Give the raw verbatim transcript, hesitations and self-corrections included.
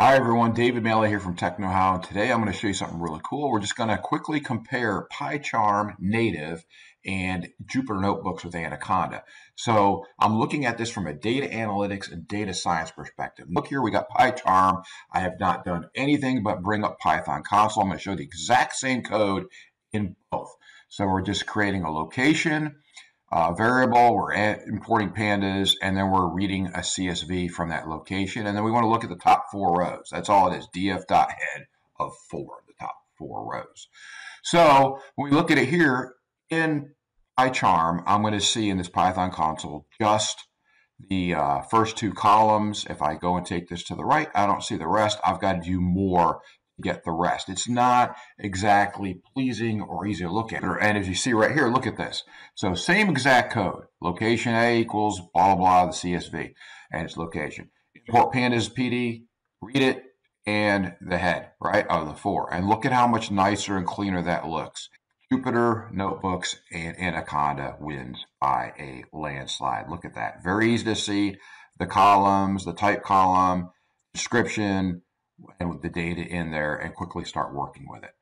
Hi everyone, David Maley here from TechnoHow, and today I'm going to show you something really cool. We're just going to quickly compare PyCharm native and Jupyter Notebooks with Anaconda. So I'm looking at this from a data analytics and data science perspective. Look here, we got PyCharm. I have not done anything but bring up Python console. I'm going to show the exact same code in both. So we're just creating a location Uh, variable, we're importing pandas, and then we're reading a C S V from that location. And then we want to look at the top four rows. That's all it is, df.head of four, the top four rows. So when we look at it here in PyCharm, I'm going to see in this Python console just the uh, first two columns. If I go and take this to the right, I don't see the rest. I've got to do more to get the rest. It's not exactly pleasing or easy to look at. And as you see right here, look at this. So same exact code. Location A equals blah, blah, the C S V and its location. Import pandas P D, read it, and the head, right, of the four. And look at how much nicer and cleaner that looks. Jupyter Notebooks and Anaconda wins by a landslide. Look at that. Very easy to see. The columns, the type column, description, and with the data in there, and quickly start working with it.